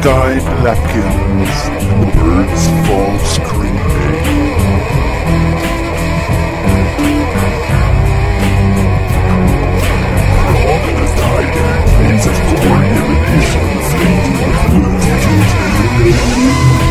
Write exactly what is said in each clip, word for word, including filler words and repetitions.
sky blackens and the birds fall screaming. The hawk and the tiger, insect born emanation, fading the food to the sky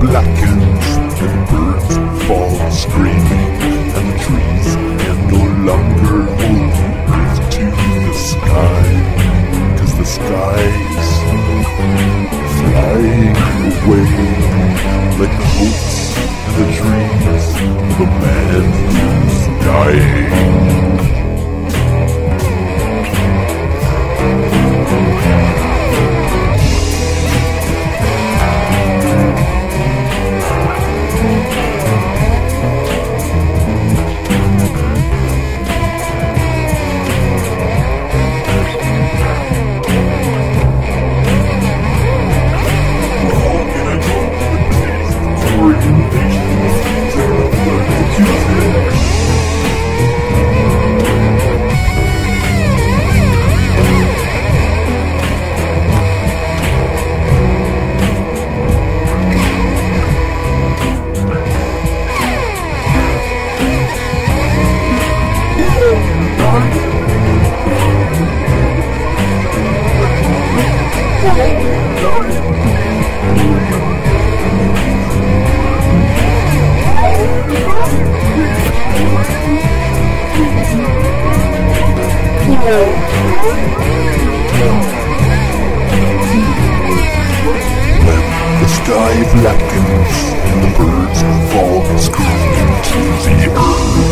blackens, the birds fall screaming, and the trees can no longer hold the earth to the sky, 'cause the sky's flying away, like the hopes and the dreams of a man who's dying. The sky blackens and the birds fall screaming to the earth.